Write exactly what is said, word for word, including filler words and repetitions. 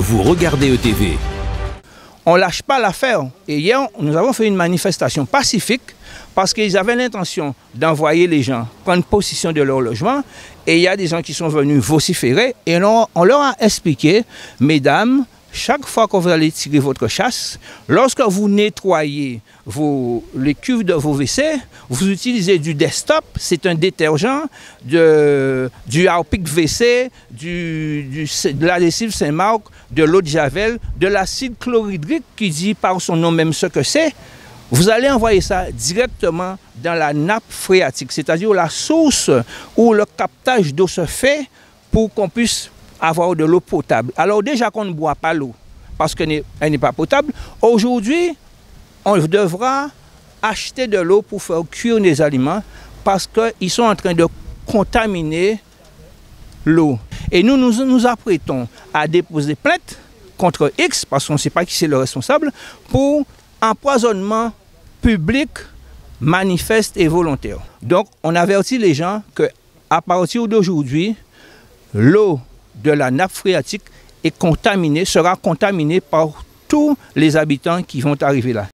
vous regardez E T V. On ne lâche pas l'affaire. Et hier, nous avons fait une manifestation pacifique parce qu'ils avaient l'intention d'envoyer les gens prendre possession de leur logement. Et il y a des gens qui sont venus vociférer et on, on leur a expliqué, mesdames, chaque fois que vous allez tirer votre chasse, lorsque vous nettoyez vos, les cuves de vos W C, vous utilisez du Destop, c'est un détergent, de, du Harpic W C, du, du, de la lessive Saint-Marc, de l'eau de Javel, de l'acide chlorhydrique qui dit par son nom même ce que c'est. Vous allez envoyer ça directement dans la nappe phréatique, c'est-à-dire la source où le captage d'eau se fait pour qu'on puisse avoir de l'eau potable. Alors déjà qu'on ne boit pas l'eau parce qu'elle n'est pas potable, aujourd'hui, on devra acheter de l'eau pour faire cuire les aliments parce qu'ils sont en train de contaminer l'eau. Et nous, nous nous apprêtons à déposer plainte contre X, parce qu'on ne sait pas qui c'est le responsable, pour empoisonnement public, manifeste et volontaire. Donc, on avertit les gens qu'à partir d'aujourd'hui, l'eau de la nappe phréatique est contaminée, sera contaminée par tous les habitants qui vont arriver là.